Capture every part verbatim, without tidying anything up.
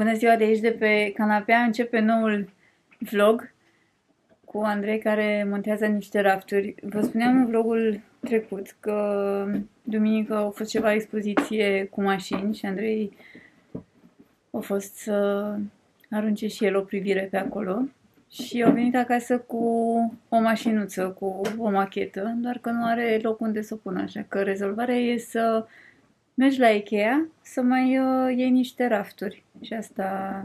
Bună ziua, de aici, de pe canapea, începe noul vlog cu Andrei, care montează niște rafturi. Vă spuneam în vlogul trecut că duminică a fost ceva expoziție cu mașini și Andrei a fost să arunce și el o privire pe acolo. Și au venit acasă cu o mașinuță, cu o machetă, doar că nu are loc unde să o pună, așa că rezolvarea e să mergi la Ikea să mai uh, iei niște rafturi. Și asta,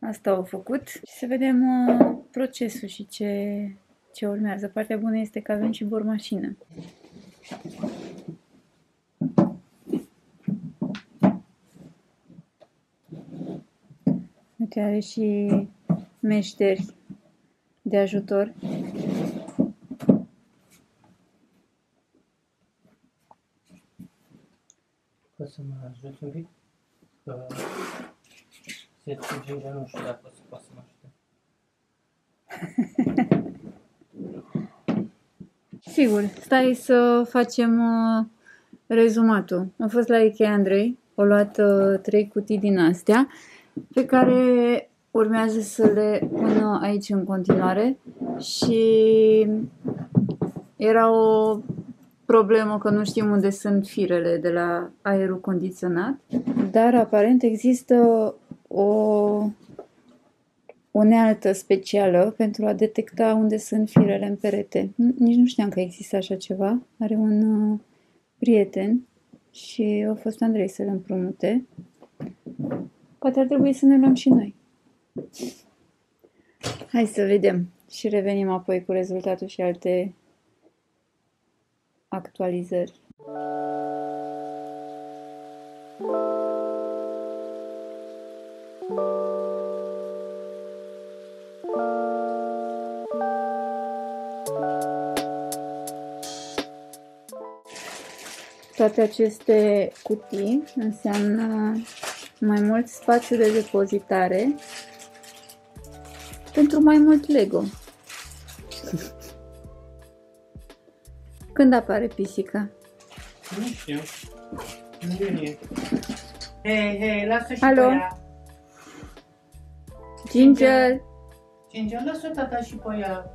asta au făcut. Și să vedem uh, procesul și ce, ce urmează. Partea bună este că avem și bormașină. Uite, are și meșteri de ajutor. Să mă ajut un pic, că se Ginger, nu știu dacă o să poată să mă ajute. Sigur, stai să facem uh, rezumatul. Am fost la Ikea, Andrei, o luat uh, trei cutii din astea, pe care urmează să le pună aici în continuare și era o problemă că nu știm unde sunt firele de la aerul condiționat, dar aparent există o, o unealtă specială pentru a detecta unde sunt firele în perete. Nici nu știam că există așa ceva. Are un uh, prieten și a fost Andrei să le împrumute. Poate ar trebui să ne luăm și noi. Hai să vedem și revenim apoi cu rezultatul și alte actualizări. Toate aceste cutii înseamnă mai mult spațiu de depozitare pentru mai mult Lego. Când apare pisica? Nu știu. Hei, hei, lasă și Alo? pe ea. Ginger! Ginger, lasă tata și pe ea.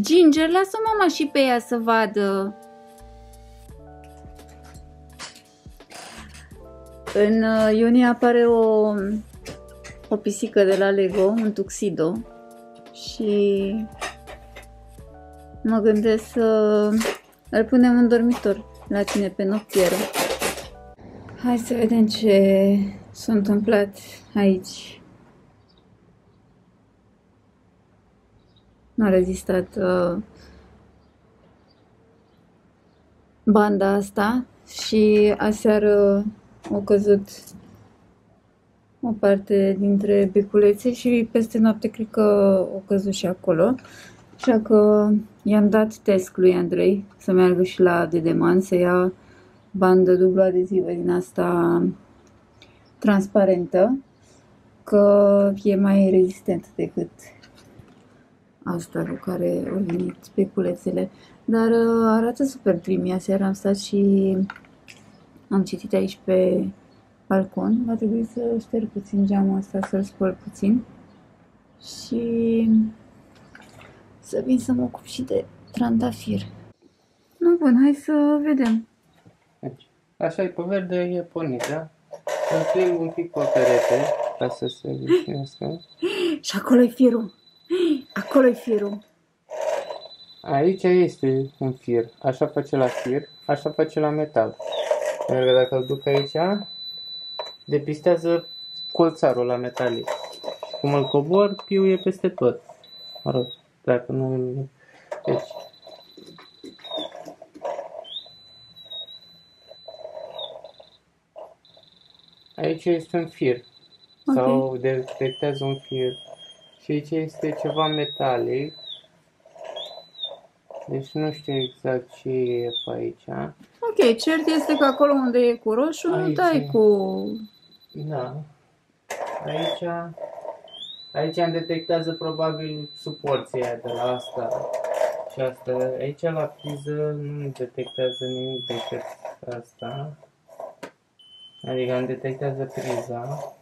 Ginger, lasă mama și pe ea să vadă. În iunie apare o, o pisică de la Lego, un tuxedo. Și mă gândesc să îl punem în dormitor la tine pe noptieră. Hai să vedem ce s-a întâmplat aici. N-a rezistat uh, banda asta și aseară a căzut o parte dintre beculețe și peste noapte cred că a căzut și acolo. Așa că i-am dat test lui Andrei să meargă și la Dedeman să ia bandă dublu adezivă din asta transparentă, că e mai rezistent decât asta cu care au venit speculețele. Dar arată super trim. Aseară am stat și am citit aici pe balcon. Va trebui să șterg puțin geamul ăsta, să-l spăl puțin și să vin să mă ocup și de trandafir. Nu, bun, hai să vedem. Deci, așa e pe verde, e pornit, da? Împing un pic pe perete, ca să se lipnească. Și acolo e firul. Acolo e firul. Aici este un fir. Așa face la fir, așa face la metal. Pentru că dacă îl duc aici, depistează colțarul la metalic. Cum îl cobor, piu e peste tot. Mă rog. Dacă nu... Deci... Aici este un fir. Okay. Sau detectează un fir. Și aici este ceva metalic. Deci nu știu exact ce e pe aici. Ok, cert este că acolo unde e cu roșu, aici nu dai cu... Da. Aici... Aici îmi detectează probabil suporția de la asta și asta. Aici la priză nu detectează nimic decât asta. Adică îmi detectează priza.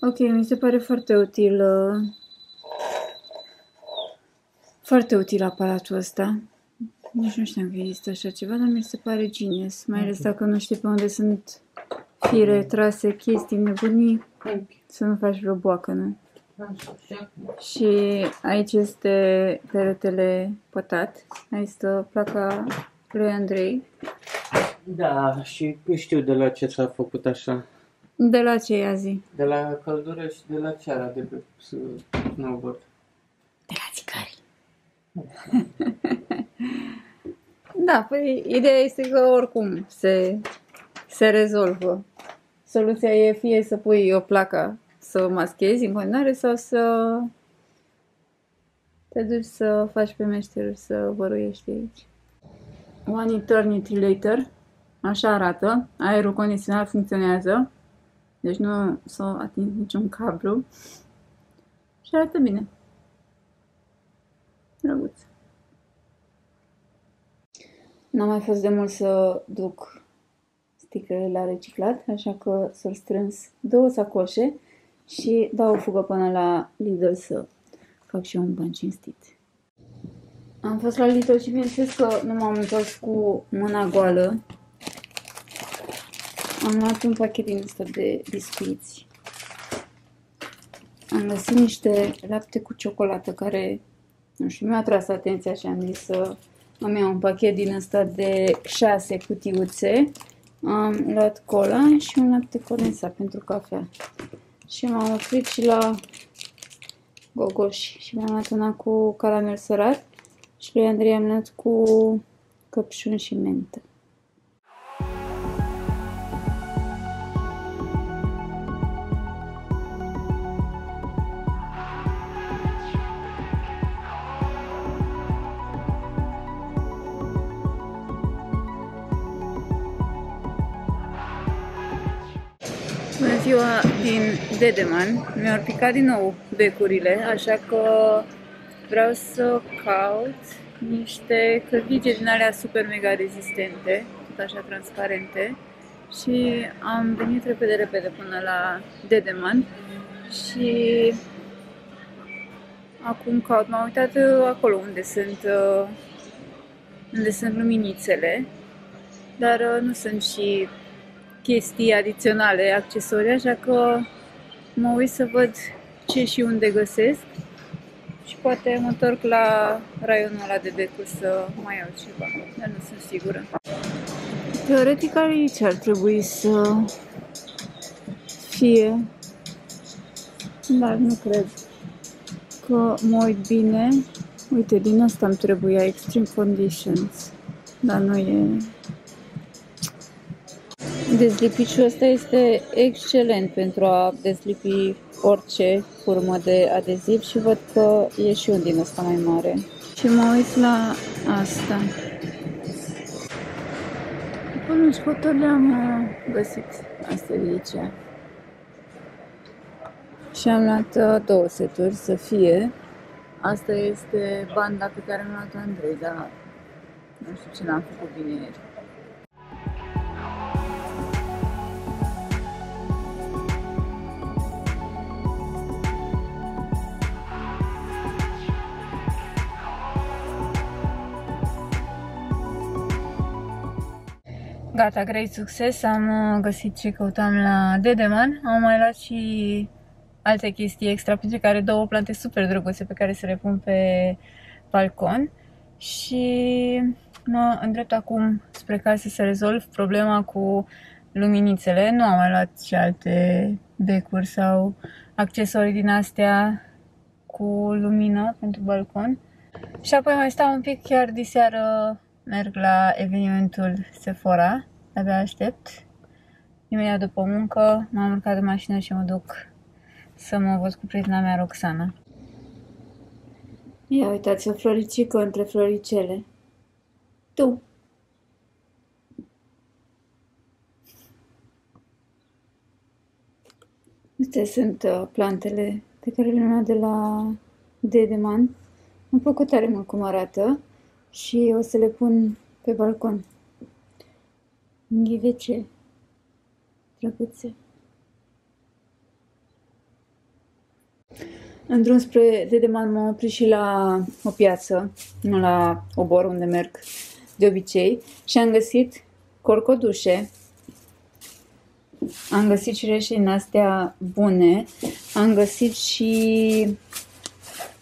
Ok, mi se pare foarte util, uh, foarte util aparatul ăsta. Nici nu știam că există așa ceva, dar mi se pare genius. Mai ales dacă nu știi pe unde sunt fire, trase, chestii, nebunii, să nu faci vreo boacănă. Și aici este peretele pătat. Aici stă placa lui Andrei. Da, și știu de la ce s-a făcut așa. De la ce ia zi? De la căldură și de la ceara de pe snowboard. De la țigări. Da, păi ideea este că oricum se, se rezolvă. Soluția e fie să pui o placă să maschezi în continuare sau să te duci să faci pe meșterul să văruiești aici. One eternity later, așa arată, aerul condiționat funcționează. Deci nu s-a atins niciun cablu. Și arată bine. Drăguț. N-am mai fost de mult să duc sticlele la reciclat, așa că s-au strâns două sacoșe și dau o fugă până la Lidl să fac și eu un ban cinstit. Am fost la Lidl și bineînțeles că nu m-am întors cu mâna goală. Am luat un pachet din ăsta de biscuiți. Am găsit niște lapte cu ciocolată care, nu știu, mi-a atras atenția și am zis să îmi iau un pachet din ăsta de șase cutiuțe. Am luat cola și un lapte condensat pentru cafea. Și m-am oprit și la gogoși și mi-am luat una cu caramel sărat și lui Andrei am luat cu căpșuni și mentă. Din Dedeman mi-au picat din nou becurile, așa că vreau să caut niște călvige din alea super mega rezistente, tot așa transparente, și am venit repede repede până la Dedeman și acum caut, m-am uitat acolo unde sunt unde sunt luminițele, dar nu sunt și chestii adiționale, accesorii, așa că mă uit să văd ce și unde găsesc și poate mă întorc la raionul ăla de becuri să mai iau ceva, dar nu sunt sigură. Teoretic aici ar trebui să fie, dar nu cred că mă uit bine. Uite, din asta îmi trebuia Extreme Conditions, dar nu e... Dezlipiciul ăsta este excelent pentru a dezlipi orice formă de adeziv și văd că e și un din ăsta mai mare. Și mă uit la asta. Până în scotor le-am găsit. Asta de aici. Și am luat două seturi să fie. Asta este banda pe care mi-a luat-o Andrei, dar nu știu ce n-am făcut bine ieri. Gata, great succes, am găsit ce căutam la Dedeman, am mai luat și alte chestii extra, pentru care două plante super drăguțe pe care se le pun pe balcon și mă îndrept acum spre casă să rezolv problema cu luminițele. Nu am mai luat și alte becuri sau accesorii din astea cu lumină pentru balcon și apoi mai stau un pic, chiar diseară merg la evenimentul Sephora, abia aștept. Imediat după muncă m-am urcat de mașină și mă duc să mă văd cu prietena mea, Roxana. Ia uitați, o floricică între floricele. Tu! Astea sunt plantele pe care le-am luat de la Dedeman. Îmi plăcut tare mult cum arată. și o să le pun pe balcon. Ghivece drăguțe. În drum spre Dedeman m-am oprit și la o piață, nu la Obor, unde merg de obicei, și am găsit corcodușe, am găsit și cireșe din astea bune, am găsit și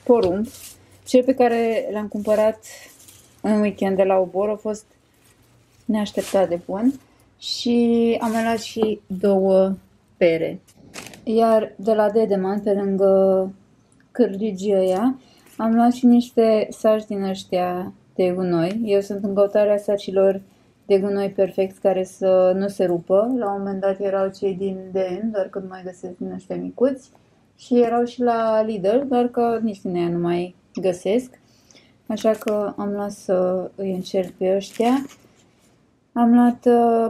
porumb. Cele pe care le-am cumpărat în weekend de la Obor au fost neașteptat de bun și am mai luat și două pere. Iar de la Dedeman, pe lângă cârligii ăia, am luat și niște saci din ăștia de gunoi. Eu sunt în căutarea sacilor de gunoi perfect care să nu se rupă. La un moment dat erau cei din D N, doar că nu mai găsesc din ăștia micuți. Și erau și la Lidl, doar că nici din ea nu mai găsesc. Așa că am luat să îi încerc pe ăștia. Am luat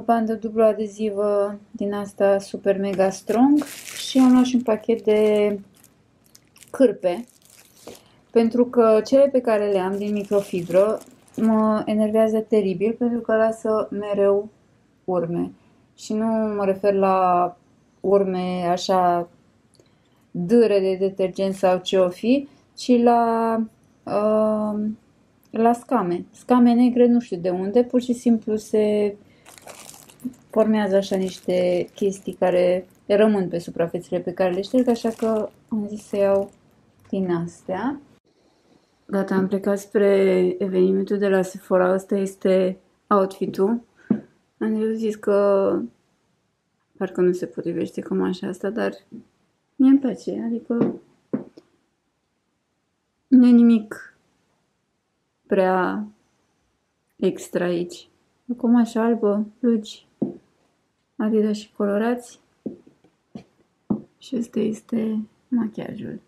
bandă dublu adezivă din asta super mega strong și am luat și un pachet de cârpe, pentru că cele pe care le am din microfibră mă enervează teribil pentru că lasă mereu urme. Și nu mă refer la urme așa dâre de detergent sau ce o fi, ci la... Uh, la scame. Scame negre, nu știu de unde, pur și simplu se formează așa niște chestii care rămân pe suprafețele pe care le șterg, așa că am zis să iau din astea. Gata, am plecat spre evenimentul de la Sephora. Ăsta este outfit-ul. Am zis că parcă nu se potrivește cămașa asta, dar mie îmi place, adică nu e nimic prea extra aici. Acum așa albă, blugi, adidas și colorați. Și ăsta este machiajul.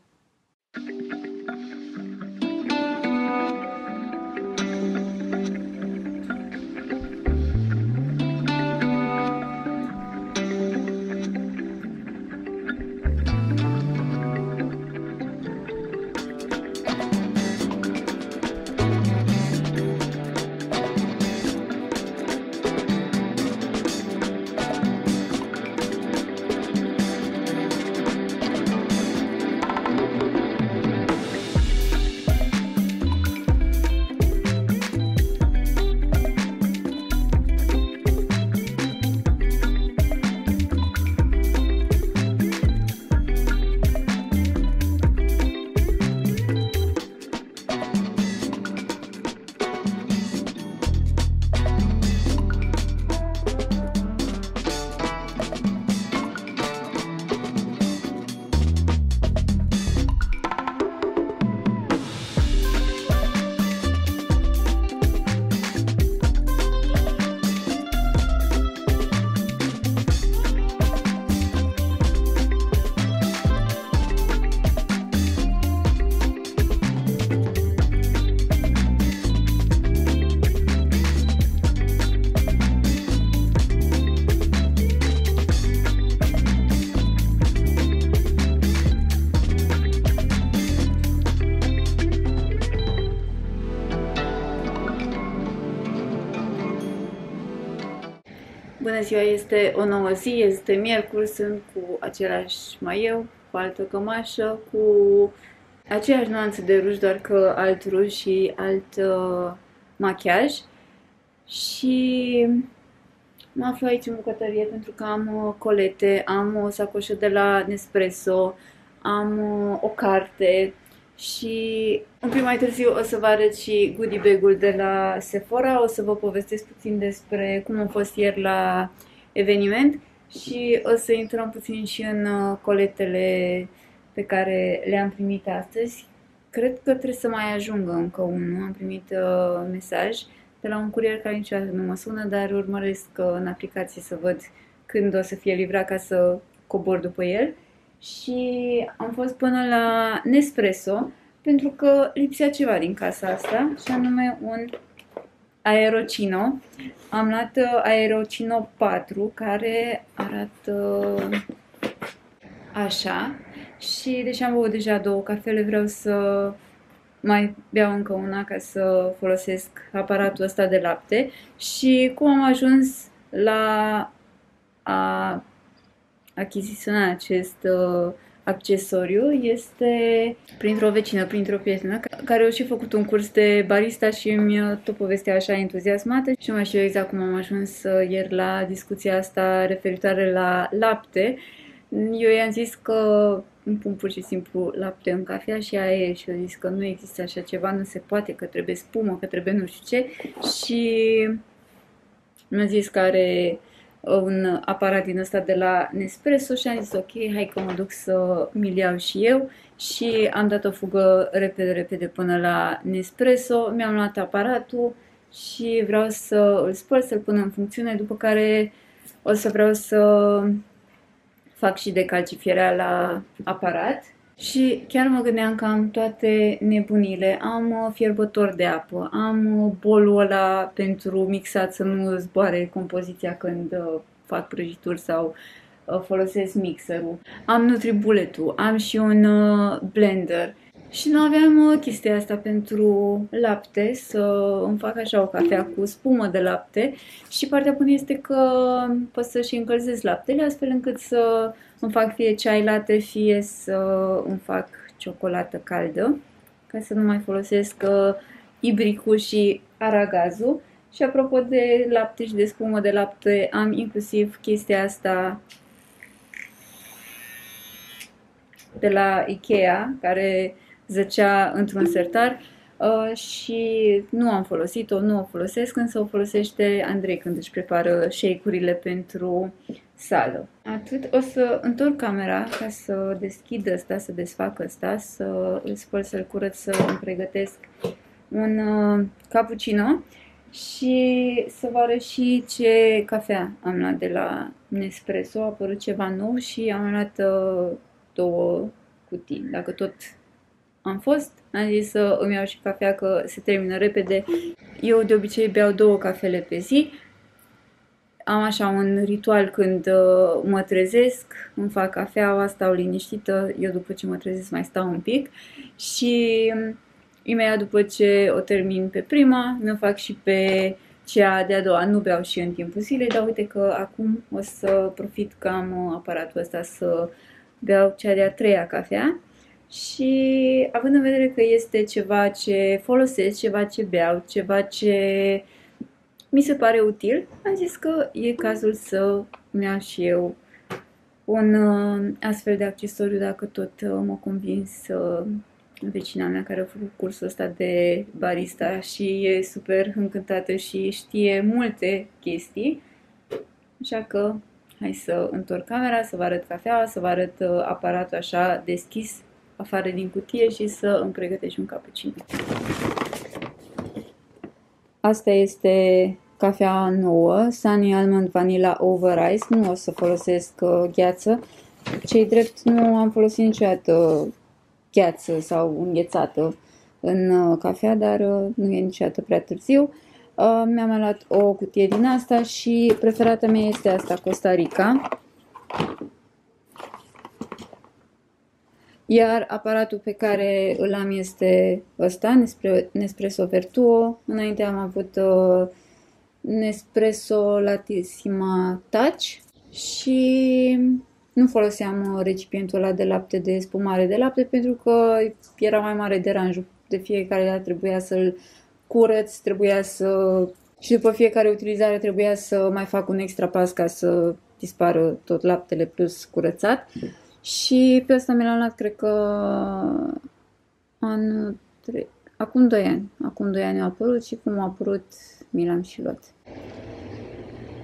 Bună ziua, este o nouă zi, este miercuri, sunt cu același maieu, cu altă cămașă, cu aceeași nuanță de ruj, doar că alt ruj și alt uh, machiaj. Și mă aflu aici în bucătărie pentru că am colete, am o sacoșă de la Nespresso, am uh, o carte și un pic mai târziu o să vă arăt și goodie bag-ul de la Sephora, o să vă povestesc puțin despre cum am fost ieri la eveniment și o să intrăm puțin și în coletele pe care le-am primit astăzi. Cred că trebuie să mai ajungă încă unul, am primit uh, mesaj de la un curier care niciodată nu mă sună, dar urmăresc uh, în aplicație să văd când o să fie livrat ca să cobor după el. Și am fost până la Nespresso pentru că lipsea ceva din casa asta și anume un Aerocino. Am luat Aerocino patru care arată așa și deși am băut deja două cafele, vreau să mai beau încă una ca să folosesc aparatul ăsta de lapte. Și cum am ajuns la a achiziționa acest uh, accesoriu este printr-o vecină, printr-o prietenă, care a și făcut un curs de barista și îmi tot povestea așa entuziasmată și nu mai știu exact cum am ajuns ieri la discuția asta referitoare la lapte. Eu i-am zis că îmi pun pur și simplu lapte în cafea și aia e, și eu zis că nu există așa ceva, nu se poate, că trebuie spumă, că trebuie nu știu ce, și mi-a zis că are un aparat din ăsta de la Nespresso și am zis ok, hai că mă duc să mi-l iau și eu, și am dat o fugă repede, repede până la Nespresso, mi-am luat aparatul și vreau să îl spăl, să-l pun în funcțiune, după care o să vreau să fac și decalcifierea la aparat. Și chiar mă gândeam că am toate nebunile, am fierbător de apă, am bolul ăla pentru mixat să nu zboare compoziția când fac prăjituri sau folosesc mixerul, am Nutribullet-ul, am și un blender și nu aveam chestia asta pentru lapte, să îmi fac așa o cafea cu spumă de lapte, și partea bună este că pot să și încălzesc laptele astfel încât să îmi fac fie ceai latte, fie să îmi fac ciocolată caldă, ca să nu mai folosesc ibricul și aragazul. Și apropo de lapte și de spumă de lapte, am inclusiv chestia asta de la Ikea, care zăcea într-un sertar și nu am folosit-o, nu o folosesc, însă o folosește Andrei când își prepară shake-urile pentru sală. Atât, o să întorc camera ca să deschid asta, să desfac asta, să îl spăl, să-l curăț, să îmi pregătesc un cappuccino și să vă arăt și ce cafea am luat de la Nespresso. A apărut ceva nou și am luat două cutii, dacă tot am fost, am zis să îmi iau și cafea că se termină repede. Eu de obicei beau două cafele pe zi. Am așa un ritual când mă trezesc, îmi fac cafeaua, stau liniștită, eu după ce mă trezesc mai stau un pic și imediat după ce o termin pe prima, îmi fac și pe cea de-a doua. Nu beau și în timpul zilei, dar uite că acum o să profit că am aparatul ăsta să beau cea de-a treia cafea. Și având în vedere că este ceva ce folosesc, ceva ce beau, ceva ce mi se pare util, am zis că e cazul să îmi iau și eu un astfel de accesoriu, dacă tot mă convins vecina mea care a făcut cursul ăsta de barista și e super încântată și știe multe chestii. Așa că hai să întorc camera, să vă arăt cafeaua, să vă arăt aparatul așa deschis afară din cutie și să îmi pregătesc un cappuccino. Asta este cafea nouă, Sunny Almond Vanilla Over Ice. Nu o să folosesc gheață. Cei drept nu am folosit niciodată gheață sau înghețată în cafea, dar nu e niciodată prea târziu. Mi-am mai luat o cutie din asta și preferata mea este asta, Costa Rica. Iar aparatul pe care îl am este ăsta, Nespresso Vertuo. Înainte am avut uh, Nespresso Latissima Touch și nu foloseam recipientul ăla de lapte, de spumare de lapte, pentru că era mai mare deranjul. De fiecare dată trebuia să-l curăț, trebuia să... și după fiecare utilizare trebuia să mai fac un extra pas ca să dispară tot laptele plus curățat. Și pe asta mi l-am luat, cred că anul trei... acum doi ani. Acum doi ani a apărut și cum a apărut mi l-am și luat.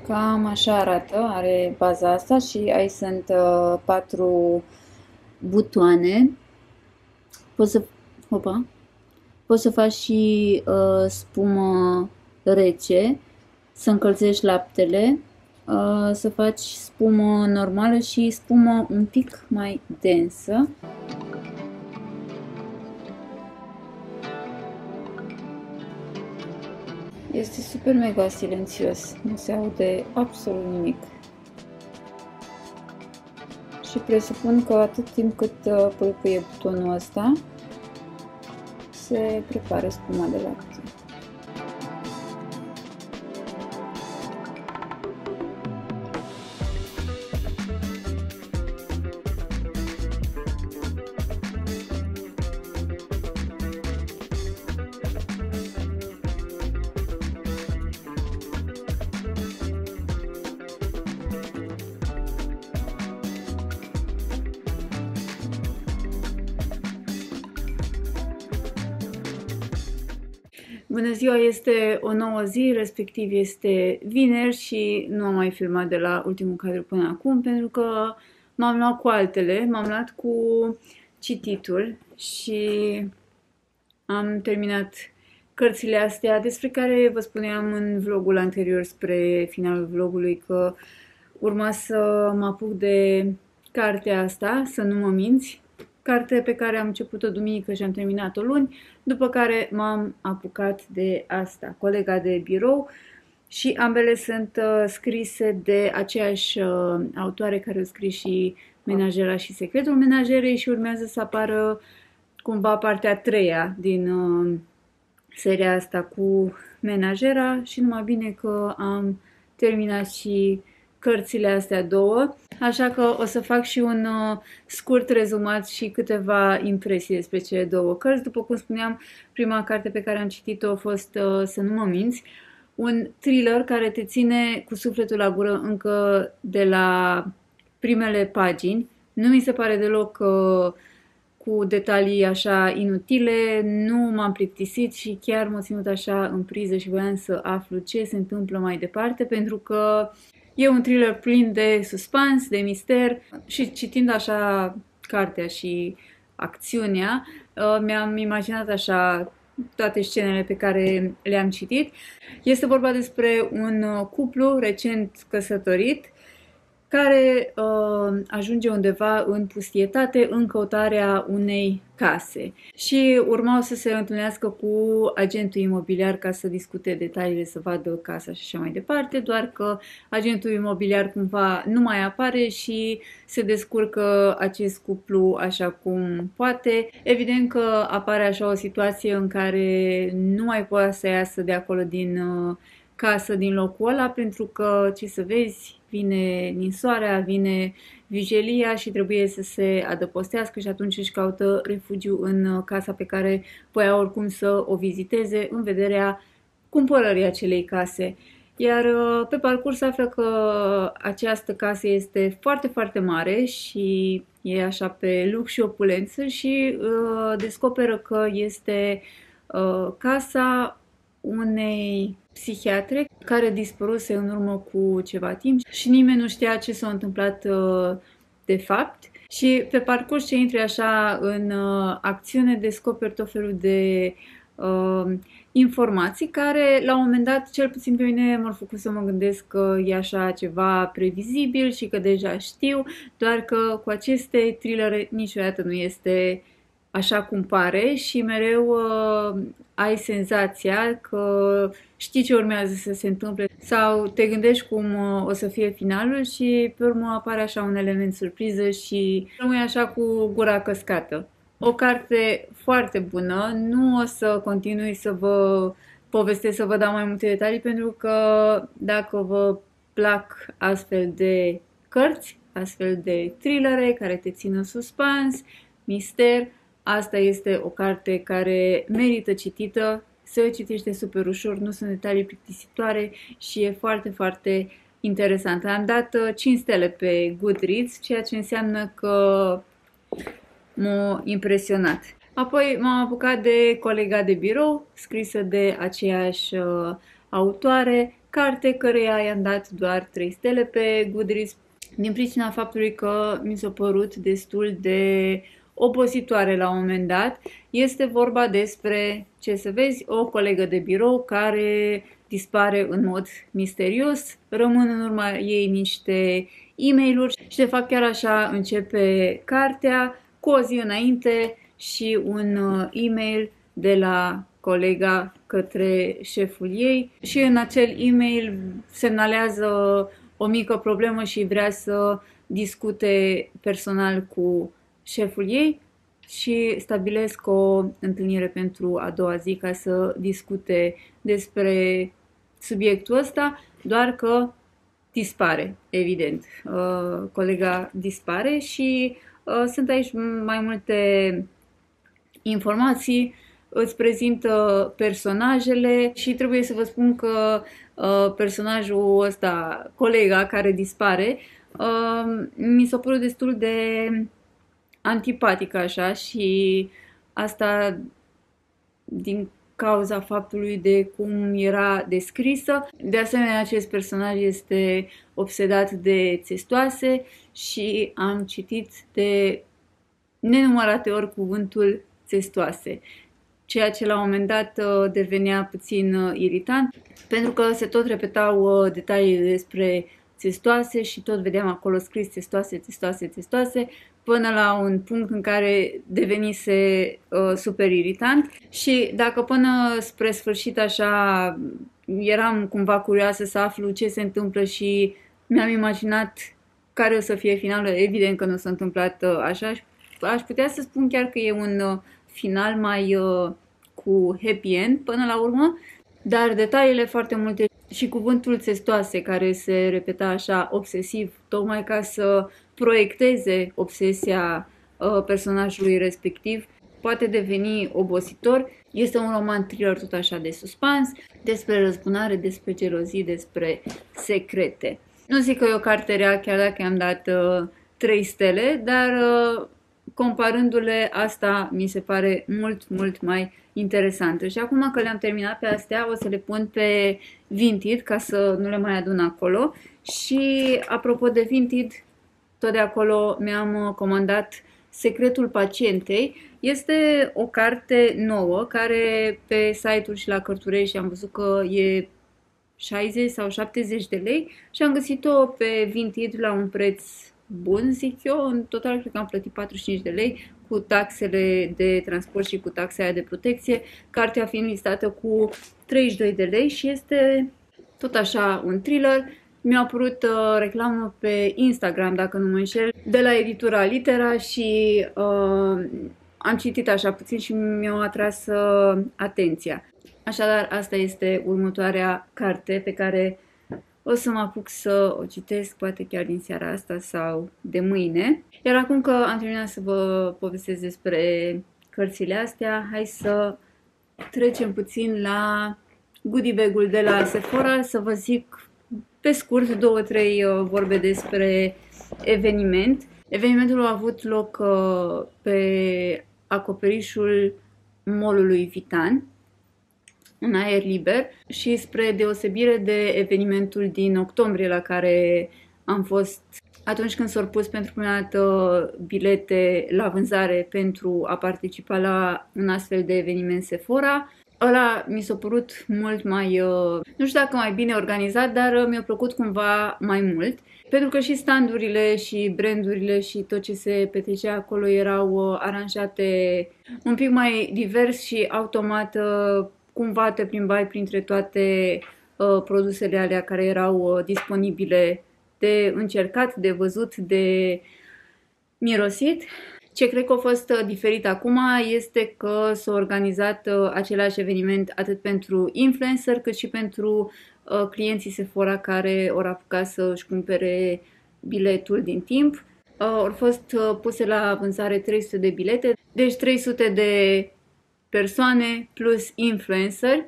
Cam așa arată, are baza asta și aici sunt uh, patru butoane. Poți să, opa, poți să faci și uh, spumă rece, să încălzești laptele, să faci spumă normală și spumă un pic mai densă. Este super mega silențios, nu se aude absolut nimic. Și presupun că atât timp cât pâlpâie butonul ăsta se prepară spuma de lapte. Bună ziua, este o nouă zi, respectiv este vineri și nu am mai filmat de la ultimul cadru până acum pentru că m-am luat cu altele, m-am luat cu cititul și am terminat cărțile astea despre care vă spuneam în vlogul anterior, spre finalul vlogului, că urma să mă apuc de cartea asta, Să nu mă minți. Carte pe care am început-o duminică și am terminat-o luni, după care m-am apucat de asta, Colega de birou, și ambele sunt uh, scrise de aceeași uh, autoare care a scris și Menajera și Secretul Menajerei și urmează să apară cumva partea a treia din uh, seria asta cu Menajera și numai bine că am terminat și cărțile astea două, așa că o să fac și un uh, scurt rezumat și câteva impresii despre cele două cărți. După cum spuneam, prima carte pe care am citit-o a fost uh, Să nu mă minți, un thriller care te ține cu sufletul la gură încă de la primele pagini. Nu mi se pare deloc uh, cu detalii așa inutile, nu m-am plictisit și chiar m-am ținut așa în priză și voiam să aflu ce se întâmplă mai departe, pentru că e un thriller plin de suspans, de mister și citind așa cartea și acțiunea, mi-am imaginat așa toate scenele pe care le-am citit. Este vorba despre un cuplu recent căsătorit care uh, ajunge undeva în pustietate în căutarea unei case și urmau să se întâlnească cu agentul imobiliar ca să discute detaliile, să vadă casa și așa mai departe, doar că agentul imobiliar cumva nu mai apare și se descurcă acest cuplu așa cum poate. Evident că apare așa o situație în care nu mai poate să iasă de acolo din uh, casă, din locul ăla, pentru că, ce să vezi, vine ninsoarea, vine vijelia și trebuie să se adăpostească și atunci își caută refugiu în casa pe care voia oricum să o viziteze în vederea cumpărării acelei case. Iar pe parcurs află că această casă este foarte, foarte mare și e așa pe lux și opulență și uh, descoperă că este uh, casa unei psihiatre care dispăruse în urmă cu ceva timp și nimeni nu știa ce s-a întâmplat de fapt. Și pe parcurs ce intri așa în acțiune descoperi tot felul de uh, informații care la un moment dat, cel puțin pe mine, m-au făcut să mă gândesc că e așa ceva previzibil și că deja știu, doar că cu aceste thrillere niciodată nu este așa cum pare și mereu uh, ai senzația că știi ce urmează să se întâmple sau te gândești cum uh, o să fie finalul și pe urmă apare așa un element surpriză și rămâi așa cu gura căscată. O carte foarte bună, nu o să continui să vă povestesc, să vă dau mai multe detalii, pentru că dacă vă plac astfel de cărți, astfel de thrillere care te țin în suspans, mister, asta este o carte care merită citită, se o citește super ușor, nu sunt detalii plictisitoare și e foarte, foarte interesantă. Am dat cinci stele pe Goodreads, ceea ce înseamnă că m-a impresionat. Apoi m-am apucat de Colega de birou, scrisă de aceeași autoare, carte căreia i-am dat doar trei stele pe Goodreads, din pricina faptului că mi s-a părut destul de obositoare la un moment dat. Este vorba despre, ce să vezi, o colegă de birou care dispare în mod misterios, rămân în urma ei niște e-mail-uri și de fapt chiar așa începe cartea, cu o zi înainte și un e-mail de la colega către șeful ei și în acel e-mail semnalează o mică problemă și vrea să discute personal cu șeful ei, și stabilesc o întâlnire pentru a doua zi ca să discute despre subiectul ăsta, doar că dispare, evident. Uh, colega dispare și uh, sunt aici mai multe informații, îți prezintă personajele și trebuie să vă spun că uh, personajul ăsta, colega care dispare, uh, mi s-a părut destul de antipatic așa și asta din cauza faptului de cum era descrisă. De asemenea, acest personaj este obsedat de țestoase și am citit de nenumărate ori cuvântul țestoase, ceea ce la un moment dat devenea puțin iritant, pentru că se tot repetau detalii despre țestoase și tot vedeam acolo scris țestoase, țestoase, țestoase, până la un punct în care devenise uh, super irritant. Și dacă până spre sfârșit așa eram cumva curioasă să aflu ce se întâmplă și mi-am imaginat care o să fie finalul, evident că nu s-a întâmplat uh, așa, aș putea să spun chiar că e un uh, final mai uh, cu happy end până la urmă, dar detaliile foarte multe și cuvântul țestoase care se repeta așa obsesiv, tocmai ca să proiecteze obsesia uh, personajului respectiv, poate deveni obositor. Este un roman thriller tot așa de suspans, despre răzbunare, despre gelozii, despre secrete. Nu zic că e o carte rea, chiar dacă i-am dat uh, trei stele, dar uh, comparându-le, asta mi se pare mult, mult mai interesantă. Și acum că le-am terminat pe astea, o să le pun pe Vinted ca să nu le mai adun acolo. Și apropo de Vinted, tot de acolo mi-am comandat Secretul Pacientei. Este o carte nouă care pe site-ul și la Cărturești am văzut că e șaizeci sau șaptezeci de lei și am găsit-o pe Vinted la un preț bun, zic eu. În total cred că am plătit patruzeci și cinci de lei cu taxele de transport și cu taxa de protecție, cartea fiind listată cu treizeci și doi de lei și este tot așa un thriller. Mi-a apărut uh, reclamă pe Instagram, dacă nu mă înșel, de la editura Litera și uh, am citit așa puțin și mi-a atras uh, atenția. Așadar, asta este următoarea carte pe care o să mă apuc să o citesc, poate chiar din seara asta sau de mâine. Iar acum că am terminat să vă povestesc despre cărțile astea, hai să trecem puțin la goodie bag-ul de la Sephora, să vă zic pe scurt două, trei vorbe despre eveniment. Evenimentul a avut loc pe acoperișul mall-ului Vitan, în aer liber, și spre deosebire de evenimentul din octombrie la care am fost atunci când s-au pus pentru prima dată bilete la vânzare pentru a participa la un astfel de eveniment Sephora, ăla mi s-a părut mult mai, nu știu dacă mai bine organizat, dar mi-a plăcut cumva mai mult. Pentru că și standurile și brandurile și tot ce se petrecea acolo erau aranjate un pic mai divers și automat cumva te plimbai printre toate produsele alea care erau disponibile de încercat, de văzut, de mirosit. Ce cred că a fost diferit acum este că s-a organizat același eveniment atât pentru influencer cât și pentru clienții Sephora care au apucat să-și cumpere biletul din timp. Au fost puse la vânzare trei sute de bilete, deci trei sute de persoane plus influenceri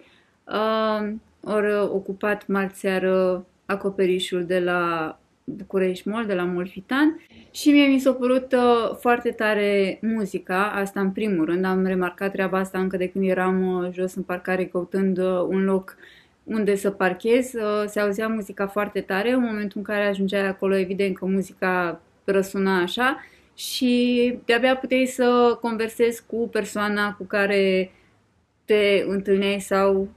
au ocupat marți seară acoperișul de la București Mall, de la Mall Vitan, și mie mi s-a părut uh, foarte tare muzica, asta în primul rând. Am remarcat treaba asta încă de când eram uh, jos în parcare căutând uh, un loc unde să parchez. Uh, se auzea muzica foarte tare, în momentul în care ajungeai acolo evident că muzica răsuna așa și de-abia puteai să conversezi cu persoana cu care te întâlneai sau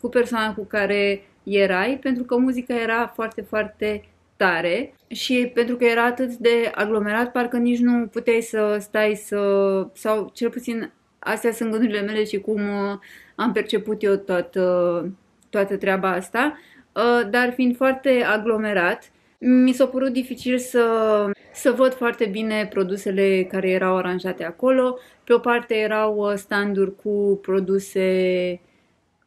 cu persoana cu care erai, pentru că muzica era foarte, foarte tare și pentru că era atât de aglomerat, parcă nici nu puteai să stai să... sau cel puțin astea sunt gândurile mele și cum am perceput eu toată, toată treaba asta, dar fiind foarte aglomerat Mi s-a părut dificil să, să văd foarte bine produsele care erau aranjate acolo. Pe o parte erau standuri cu produse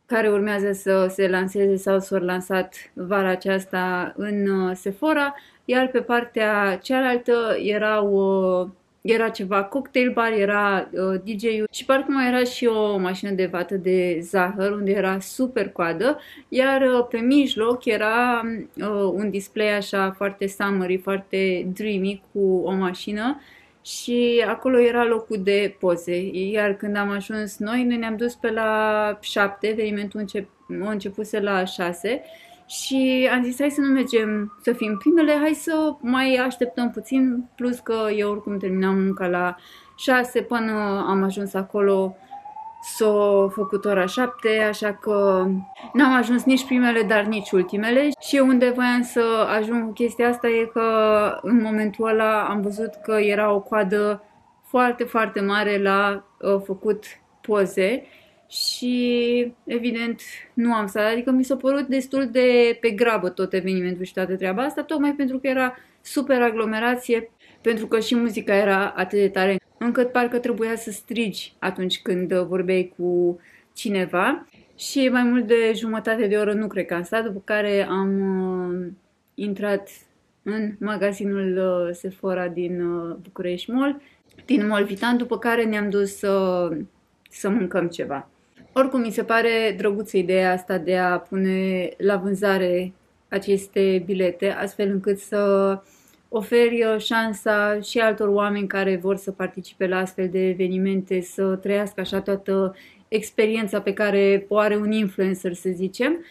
care urmează să se lanseze sau s-au lansat vara aceasta în Sephora, iar pe partea cealaltă erau... Era ceva cocktail bar, era uh, D J-ul și parcă mai era și o mașină de vată de zahăr unde era super coadă, iar uh, pe mijloc era uh, un display așa foarte summery, foarte dreamy cu o mașină și acolo era locul de poze. Iar când am ajuns noi, noi ne-am dus pe la șapte, evenimentul încep, a începuse la șase. Și am zis, hai să nu mergem să fim primele, hai să mai așteptăm puțin, plus că eu oricum terminam munca la șase, până am ajuns acolo s-a făcut ora șapte, așa că n-am ajuns nici primele, dar nici ultimele. Și unde voiam să ajung cu chestia asta e că în momentul ăla am văzut că era o coadă foarte, foarte mare la uh, făcut poze. Și, evident, nu am stat, adică mi s-a părut destul de pe grabă tot evenimentul și toată treaba asta, tocmai pentru că era super aglomerație, pentru că și muzica era atât de tare, încât parcă trebuia să strigi atunci când vorbeai cu cineva. Și mai mult de jumătate de oră nu cred că am stat, după care am uh, intrat în magazinul uh, Sephora din uh, București Mall, din Mall Vitan, după care ne-am dus uh, să mâncăm ceva. Oricum, mi se pare drăguță ideea asta de a pune la vânzare aceste bilete, astfel încât să oferi șansa și altor oameni care vor să participe la astfel de evenimente să trăiască așa toată experiența pe care o are un influencer, să zicem.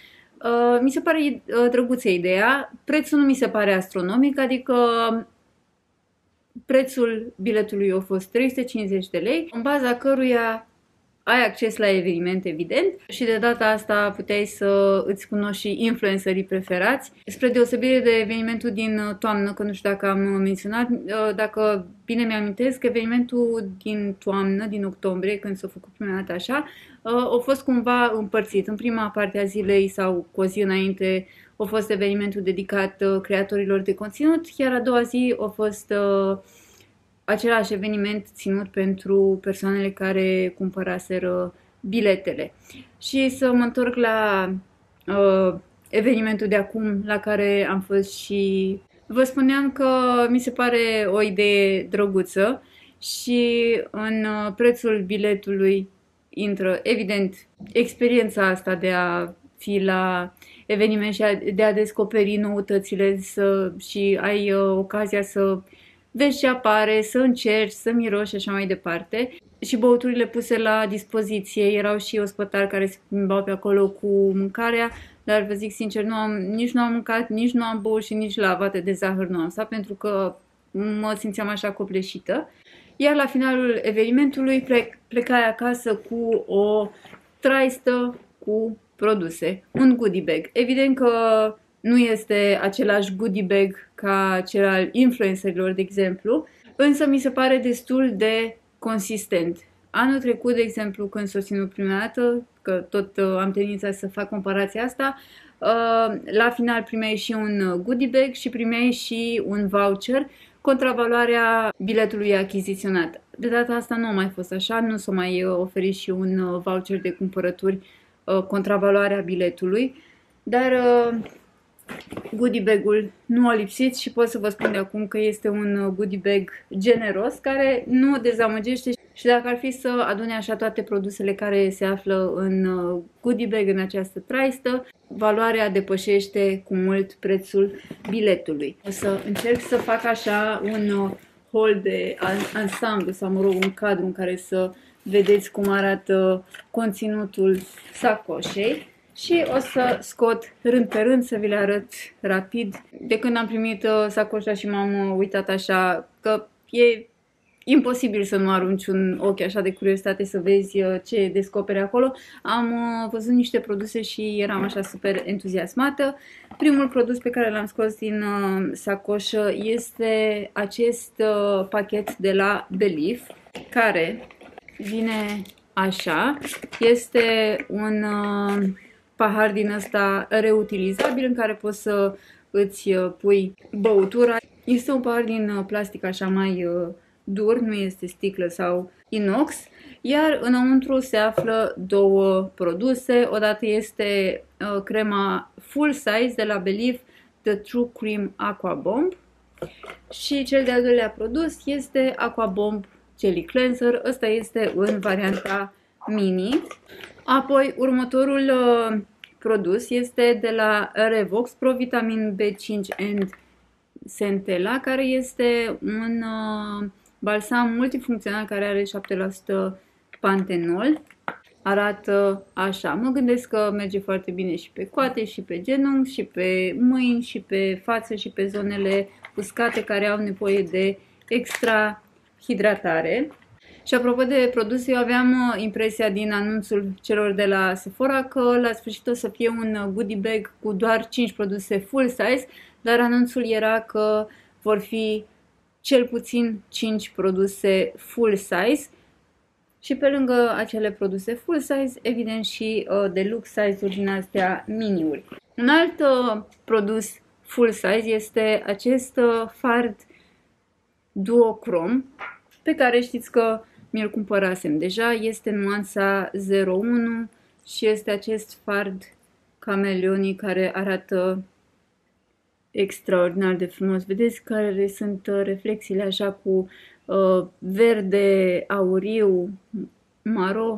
Mi se pare drăguță ideea, prețul nu mi se pare astronomic, adică prețul biletului a fost trei sute cincizeci de lei, în baza căruia ai acces la eveniment, evident, și de data asta puteai să îți cunoști și influencerii preferați. Spre deosebire de evenimentul din toamnă, că nu știu dacă am menționat, dacă bine mi-amintesc, evenimentul din toamnă, din octombrie, când s-a făcut prima dată așa, a fost cumva împărțit. În prima parte a zilei sau cu o zi înainte a fost evenimentul dedicat creatorilor de conținut, iar a doua zi a fost... același eveniment ținut pentru persoanele care cumpăraseră biletele. Și să mă întorc la uh, evenimentul de acum la care am fost și vă spuneam că mi se pare o idee drăguță și în prețul biletului intră, evident, experiența asta de a fi la eveniment și de a descoperi noutățile să, și ai uh, ocazia să vezi ce apare, să încerci, să miroși și așa mai departe. Și băuturile puse la dispoziție, erau și ospătari care se plimbau pe acolo cu mâncarea, dar vă zic sincer, nu am, nici nu am mâncat, nici nu am băut și nici la vate de zahăr nu am stat, pentru că mă simțeam așa copleșită. Iar la finalul evenimentului plec, plecai acasă cu o traistă cu produse, un goodie bag. Evident că nu este același goodie bag ca cel al influencerilor, de exemplu, însă mi se pare destul de consistent. Anul trecut, de exemplu, când s-o ținut prima dată, că tot am tendința să fac comparația asta, la final primeai și un goodie bag și primeai și un voucher, contravaloarea biletului achiziționat. De data asta nu a mai fost așa, nu s-a mai oferit și un voucher de cumpărături, contravaloarea biletului, dar... goodie bag-ul nu a lipsit și pot să vă spun de acum că este un goodie bag generos care nu dezamăgește. Și dacă ar fi să adune așa toate produsele care se află în goodie bag, în această traistă, valoarea depășește cu mult prețul biletului. O să încerc să fac așa un haul de ansamblu sau, mă rog, un cadru în care să vedeți cum arată conținutul sacoșei. Și o să scot rând pe rând să vi le arăt rapid. De când am primit sacoșa și m-am uitat așa, că e imposibil să nu arunci un ochi așa de curiozitate să vezi ce descoperi acolo, am văzut niște produse și eram așa super entuziasmată. Primul produs pe care l-am scos din sacoșă este acest pachet de la Belif, care vine așa. Este un... pahar din ăsta reutilizabil în care poți să îți pui băutura. Este un pahar din plastic așa mai dur, nu este sticlă sau inox. Iar înăuntru se află două produse. Odată este crema full size de la Belif, The True Cream Aqua Bomb. Și cel de-al doilea produs este Aqua Bomb Jelly Cleanser. Ăsta este în varianta mini. Apoi următorul uh, produs este de la Revox, Pro Vitamin B cinci and Centella, care este un uh, balsam multifuncțional care are șapte la sută pantenol. Arată așa. Mă gândesc că merge foarte bine și pe coate, și pe genunchi, și pe mâini, și pe față, și pe zonele uscate care au nevoie de extra hidratare. Și apropo de produse, eu aveam impresia din anunțul celor de la Sephora că la sfârșit o să fie un goodie bag cu doar cinci produse full size, dar anunțul era că vor fi cel puțin cinci produse full size. Și pe lângă acele produse full size, evident și uh, deluxe size-uri din astea mini-uri. Un alt uh, produs full size este acest uh, fard duocrom, pe care știți că mi-l cumpărasem deja. Este nuanța zero unu și este acest fard cameleonii care arată extraordinar de frumos. Vedeți care sunt reflexiile așa cu uh, verde, auriu, maro.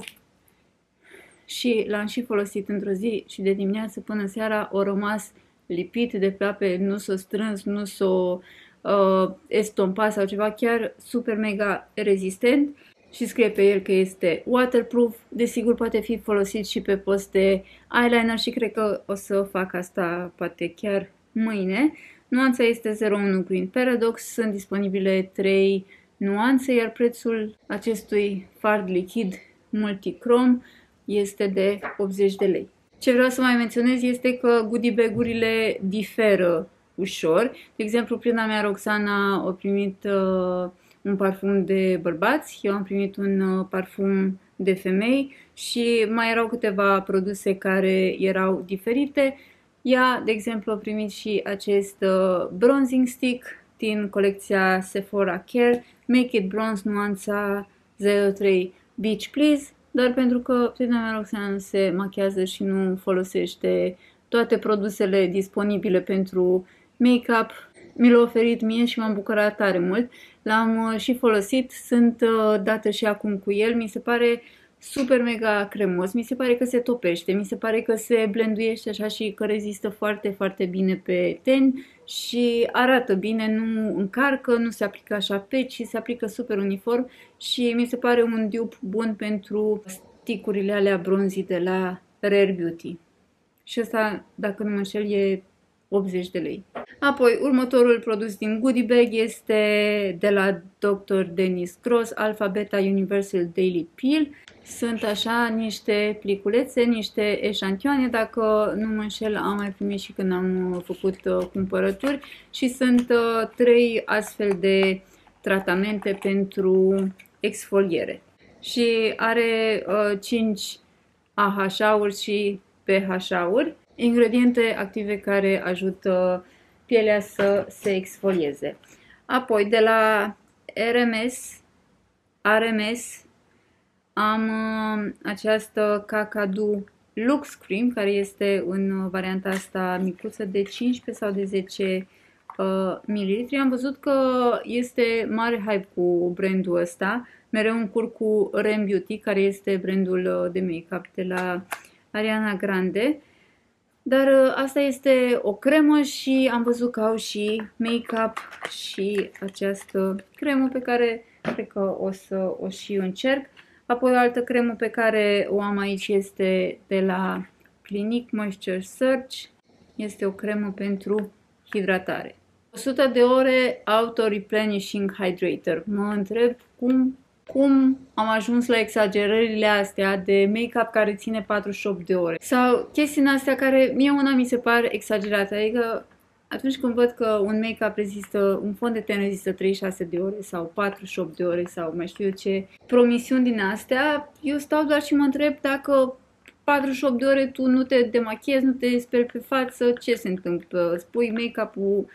Și l-am și folosit într-o zi și de dimineață până seara o rămas lipit de pe ape, nu s-o strâns, nu s-o uh, estompa sau ceva, chiar super mega rezistent. Și scrie pe el că este waterproof, desigur poate fi folosit și pe post de eyeliner și cred că o să fac asta poate chiar mâine. Nuanța este zero unu Green Paradox, sunt disponibile trei nuanțe, iar prețul acestui fard lichid multicrom este de optzeci de lei. Ce vreau să mai menționez este că goodie bag-urile diferă ușor. De exemplu, prietena mea Roxana a primit uh, un parfum de bărbați, eu am primit un uh, parfum de femei și mai erau câteva produse care erau diferite. Ea, de exemplu, a primit și acest uh, bronzing stick din colecția Sephora Care, Make It Bronze, nuanța zero trei Beach Please, dar pentru că prietena mea Roxana nu se machează și nu folosește toate produsele disponibile pentru make-up, mi l-a oferit mie și m-am bucurat tare mult. L-am uh, și folosit, sunt uh, dată și acum cu el, mi se pare super mega cremos, mi se pare că se topește, mi se pare că se blenduiește așa și că rezistă foarte, foarte bine pe ten și arată bine, nu încarcă, nu se aplică așa pe, ci se aplică super uniform și mi se pare un dupe bun pentru sticurile alea bronzii de la Rare Beauty. Și asta, dacă nu mă înșel, e optzeci de lei. Apoi, următorul produs din goodie bag este de la doctor Denis Cross, Alpha Beta Universal Daily Peel. Sunt așa niște pliculețe, niște eșantioane, dacă nu mă înșel am mai primit și când am făcut cumpărături și sunt trei astfel de tratamente pentru exfoliere. Și are cinci A H A-uri și P H A-uri, ingrediente active care ajută pielea să se exfolieze. Apoi de la R M S, R M S am uh, această Kakadu Lux Cream, care este în varianta asta micuță de cincisprezece sau de zece uh, mililitri. Am văzut că este mare hype cu brandul ăsta. Mereu încurc cu R M Beauty, care este brandul de make-up de la Ariana Grande. Dar uh, asta este o cremă și am văzut că au și make-up și această cremă pe care cred că o să o și încerc. Apoi o altă cremă pe care o am aici este de la Clinique Moisture Surge. Este o cremă pentru hidratare. o sută de ore Auto Replenishing Hydrator. Mă întreb cum, cum am ajuns la exagerările astea de make-up care ține patruzeci și opt de ore. Sau chestii astea care mie una mi se par exagerate. Adică atunci când văd că un make-up rezistă, un fond de ten rezistă treizeci și șase de ore sau patruzeci și opt de ore sau mai știu eu ce promisiuni din astea, eu stau doar și mă întreb dacă patruzeci și opt de ore tu nu te demachezi, nu te speli pe față, ce se întâmplă? Spui make-up-ul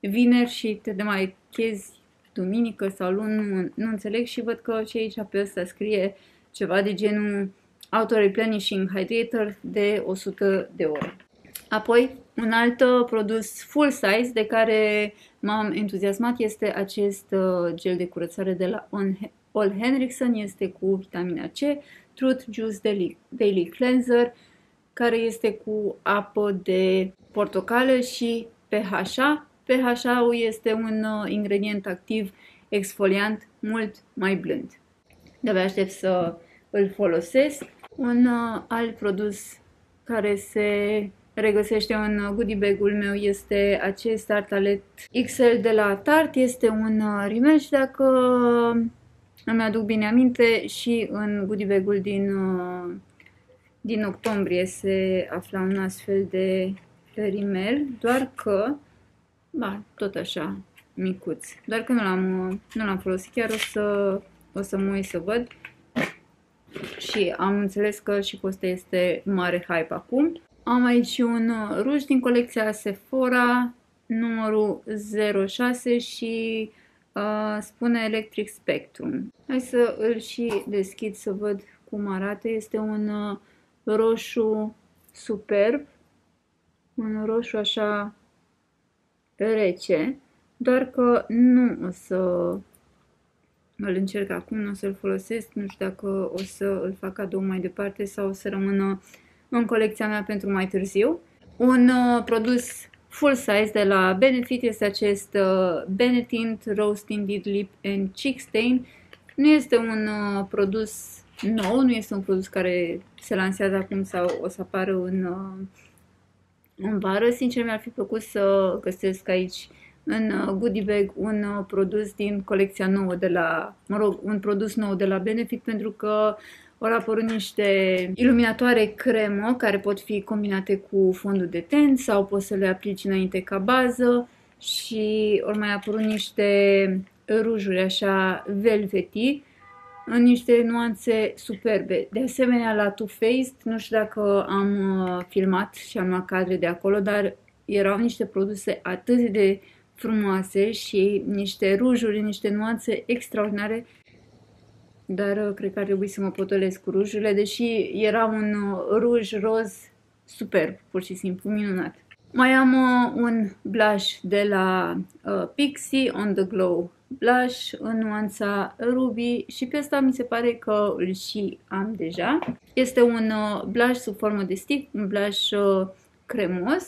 vineri și te demachezi duminică sau luni, nu, nu înțeleg. Și văd că și aici pe ăsta scrie ceva de genul Auto-Replenishing Hydrator de o sută de ore. Apoi, un alt produs full size de care m-am entuziasmat este acest gel de curățare de la Ole Henriksen. Este cu vitamina C, Truth Juice Daily, Daily Cleanser, care este cu apă de portocală și P H A. P H A-ul este un ingredient activ exfoliant mult mai blând. De-abia aștept să îl folosesc. Un alt produs care se regăsește în goodie bag-ul meu este acest tartalet X L de la Tarte. Este un rimel și dacă îmi aduc bine aminte și în goodie bag-ul din, din octombrie se afla un astfel de rimel, doar că, ba, tot așa, micuț, doar că nu l-am folosit, chiar o să, o să mă uit să văd. Și am înțeles că și costă este mare hype acum. Am aici și un ruj din colecția Sephora, numărul zero șase și uh, spune Electric Spectrum. Hai să îl și deschid să văd cum arată. Este un uh, roșu superb, un roșu așa rece, doar că nu o să îl încerc acum, nu o să-l folosesc, nu știu dacă o să îl fac cadou mai departe sau o să rămână în colecția mea pentru mai târziu. Un uh, produs full size de la Benefit este acest uh, Benetint Rose Tinted Lip and Cheek Stain. Nu este un uh, produs nou, nu este un produs care se lansează acum sau o să apară în, uh, în vară. Sincer, mi-ar fi plăcut să găsesc aici în goodie bag un uh, produs din colecția nouă de la, mă rog, un produs nou de la Benefit, pentru că au apărut niște iluminatoare cremă care pot fi combinate cu fondul de ten sau poți să le aplici înainte ca bază și au mai apărut niște rujuri așa velveti în niște nuanțe superbe. De asemenea la Too Faced, nu știu dacă am filmat și am luat cadre de acolo, dar erau niște produse atât de frumoase și niște rujuri, niște nuanțe extraordinare. Dar cred că ar trebui să mă potolesc cu rujurile, deși era un ruj roz superb, pur și simplu minunat. Mai am uh, un blush de la uh, Pixi, On The Glow Blush, în nuanța Ruby și pe asta mi se pare că îl și am deja. Este un uh, blush sub formă de stick, un blush uh, cremos.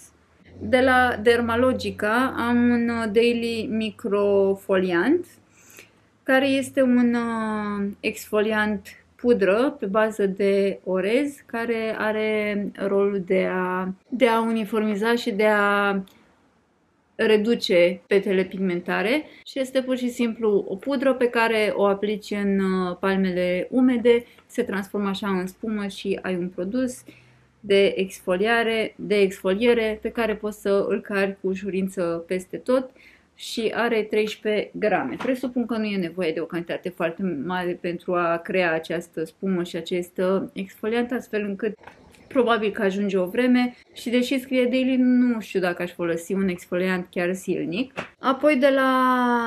De la Dermalogica am un uh, Daily Microfoliant, care este un uh, exfoliant pudră pe bază de orez, care are rolul de a, de a uniformiza și de a reduce petele pigmentare și este pur și simplu o pudră pe care o aplici în uh, palmele umede, se transformă așa în spumă și ai un produs de exfoliare, de exfoliere pe care poți să îl cari cu ușurință peste tot. Și are treisprezece grame. Presupun că nu e nevoie de o cantitate foarte mare pentru a crea această spumă și acest exfoliant, astfel încât probabil că ajunge o vreme și deși scrie daily, nu știu dacă aș folosi un exfoliant chiar zilnic. Apoi de la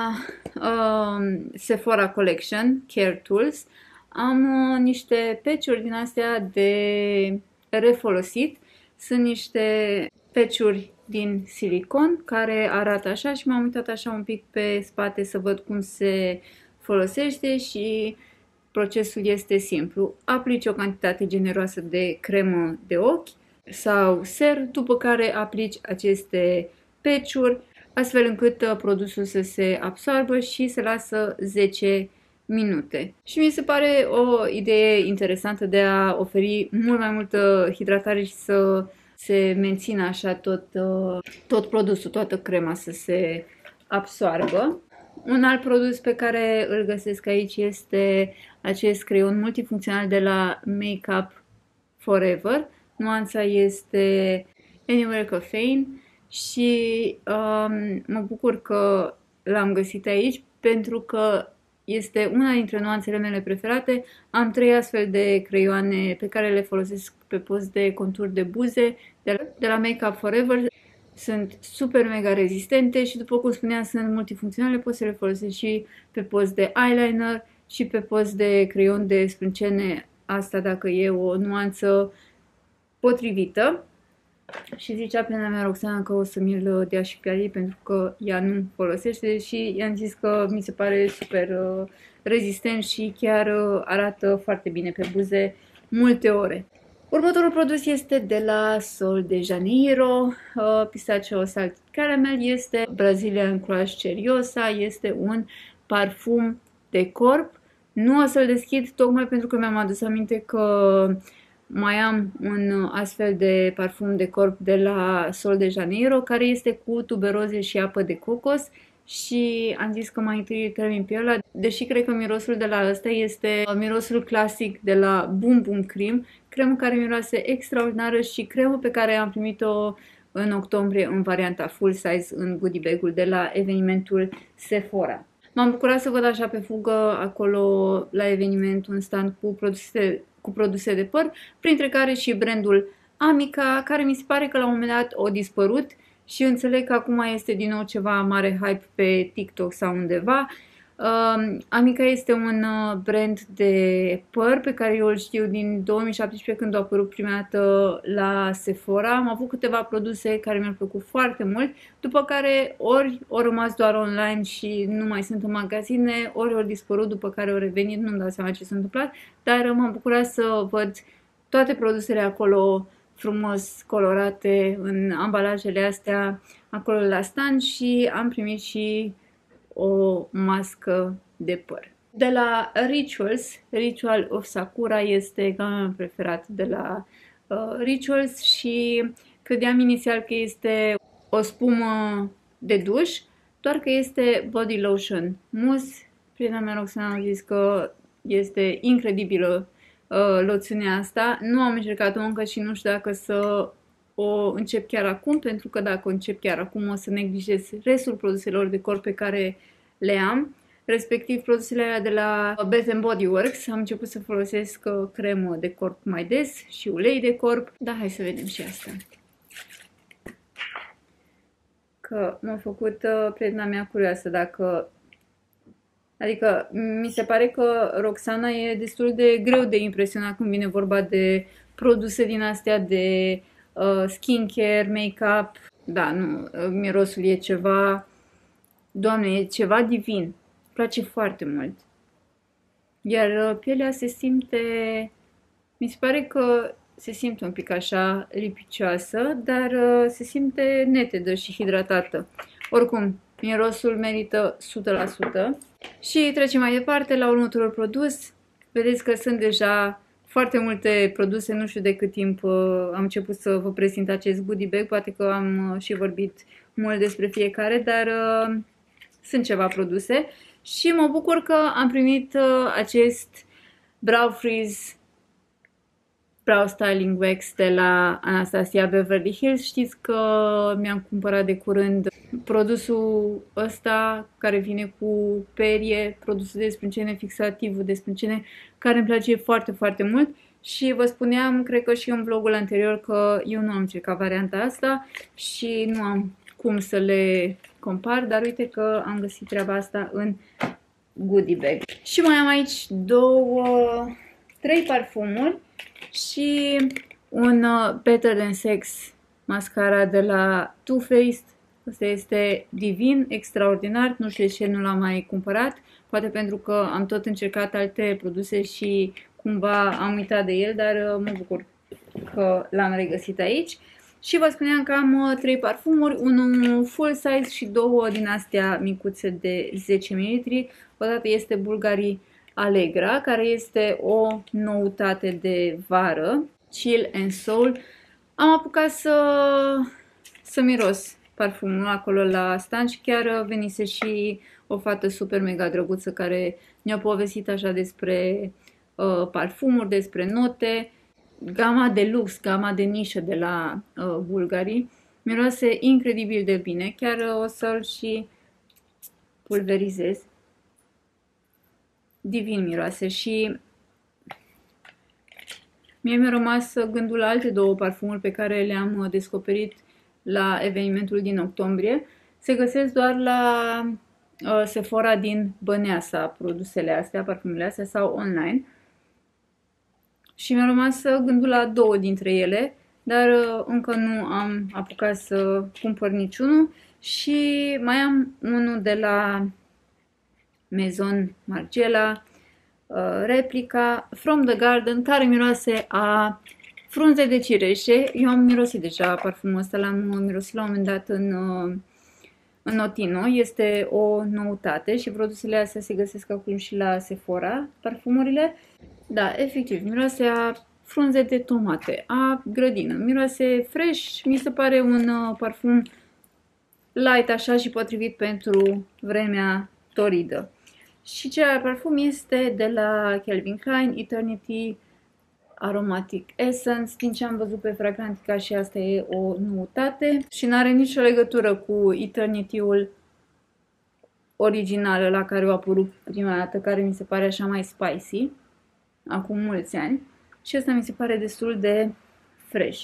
uh, Sephora Collection, Care Tools, am uh, niște patch-uri din astea de refolosit. Sunt niște patch-uri din silicon care arată așa și m-am uitat așa un pic pe spate să văd cum se folosește și procesul este simplu. Aplici o cantitate generoasă de cremă de ochi sau ser, după care aplici aceste patch-uri astfel încât produsul să se absorbă și se lasă zece minute. Și mi se pare o idee interesantă de a oferi mult mai multă hidratare și să se menține așa tot, tot produsul, toată crema să se absoarbă. Un alt produs pe care îl găsesc aici este acest creion multifuncțional de la Make Up Forever. Nuanța este Anywhere Caffeine și um, mă bucur că l-am găsit aici pentru că Este una dintre nuanțele mele preferate. Am trei astfel de creioane pe care le folosesc pe post de contur de buze de la Make Up Forever. Sunt super mega rezistente și, după cum spuneam, sunt multifuncționale. Poți să le folosești și pe post de eyeliner și pe post de creion de sprâncene. Asta dacă e o nuanță potrivită. Și zicea prietena mea, Roxana, că o să mi-l dea și pe Ali, pentru că ea nu folosește și i-am zis că mi se pare super uh, rezistent și chiar uh, arată foarte bine pe buze multe ore. Următorul produs este de la Sol de Janeiro, uh, Pistachio Salt Caramel, este Brazilian Crush Ceriosa, este un parfum de corp. Nu o să-l deschid tocmai pentru că mi-am adus aminte că mai am un astfel de parfum de corp de la Sol de Janeiro, care este cu tuberoze și apă de cocos și am zis că mai întâi termin pe ăla, deși cred că mirosul de la ăsta este mirosul clasic de la Boom Boom Cream, cremă care miroase extraordinară și cremă pe care am primit-o în octombrie în varianta full size în goodie bag-ul de la evenimentul Sephora. M-am bucurat să văd așa pe fugă acolo la eveniment un stand cu produse cu produse de păr, printre care și brandul Amika, care mi se pare că la un moment dat o dispărut și înțeleg că acum este din nou ceva mare hype pe TikTok sau undeva. Uh, Amika este un brand de păr pe care eu îl știu din două mii șaptesprezece, când a apărut prima dată la Sephora. Am avut câteva produse care mi-au plăcut foarte mult, după care ori au rămas doar online și nu mai sunt în magazine, ori au dispărut, după care au revenit, nu-mi dau seama ce s-a întâmplat, dar m-am bucurat să văd toate produsele acolo frumos colorate în ambalajele astea acolo la stand și am primit și o mască de păr. De la Rituals, Ritual of Sakura este cam meu preferat de la uh, Rituals și credeam inițial că este o spumă de duș, doar că este body lotion mousse. Prietena mea Roxana a zis că este incredibilă uh, loțiunea asta. Nu am încercat-o încă și nu știu dacă să o încep chiar acum, pentru că dacă o încep chiar acum o să neglijez restul produselor de corp pe care le am, respectiv produsele alea de la Bath and Body Works. Am început să folosesc cremă de corp mai des și ulei de corp, dar hai să vedem și asta. Că m-a făcut prietena mea curioasă dacă... Adică mi se pare că Roxana e destul de greu de impresionat când vine vorba de produse din astea de skincare, make-up. Da, nu, mirosul e ceva, Doamne, e ceva divin. Îmi place foarte mult. Iar pielea se simte, mi se pare că se simte un pic așa lipicioasă, dar se simte netedă și hidratată. Oricum, mirosul merită o sută la sută. Și trecem mai departe la următorul produs. Vedeți că sunt deja foarte multe produse, nu știu de cât timp am început să vă prezint acest goodie bag, poate că am și vorbit mult despre fiecare, dar uh, sunt ceva produse și mă bucur că am primit uh, acest Brow Freeze Brow Styling Wax de la Anastasia Beverly Hills. Știți că mi-am cumpărat de curând produsul ăsta care vine cu perie, produsul de sprâncene, fixativul de sprâncene, care îmi place foarte, foarte mult și vă spuneam, cred că și în vlogul anterior, că eu nu am încercat varianta asta și nu am cum să le compar, dar uite că am găsit treaba asta în goodie bag. Și mai am aici două, trei parfumuri și un Better Than Sex mascara de la Too Faced. Asta este divin, extraordinar, nu știu ce nu l-am mai cumpărat, poate pentru că am tot încercat alte produse și cumva am uitat de el, dar mă bucur că l-am regăsit aici. Și vă spuneam că am trei parfumuri, unul full size și două din astea micuțe de zece mililitri. Odată este Bulgari Allegra, care este o noutate de vară, Chill and Soul. Am apucat să, să miros parfumul acolo la stand și chiar venise și o fată super mega drăguță care ne-a povestit așa despre uh, parfumuri, despre note. Gama de lux, gama de nișă de la uh, Bulgari miroase incredibil de bine. Chiar uh, o să-l și pulverizez. divin miroase și mie mi-a rămas gândul la alte două parfumuri pe care le-am descoperit la evenimentul din octombrie. Se găsesc doar la uh, Sephora din Băneasa, produsele astea, parfumurile astea, sau online. Și mi-a rămas gândul la două dintre ele, dar uh, încă nu am apucat să cumpăr niciunul. Și mai am unul de la Maison Margiela, uh, replica From the Garden, care miroase a frunze de cireșe. Eu am mirosit deja parfumul ăsta, l-am mirosit la un moment dat în... Uh, În Notino, este o noutate și produsele astea se găsesc acum și la Sephora, parfumurile. Da, efectiv, miroase a frunze de tomate, a grădină, miroase fresh, mi se pare un uh, parfum light așa și potrivit pentru vremea toridă. Și celălalt parfum este de la Calvin Klein, Eternity Aromatic Essence. Din ce am văzut pe Fragrantica și asta e o noutate și n-are nicio legătură cu Eternity-ul original la care a apărut prima dată, care mi se pare așa mai spicy, acum mulți ani. Și asta mi se pare destul de fresh.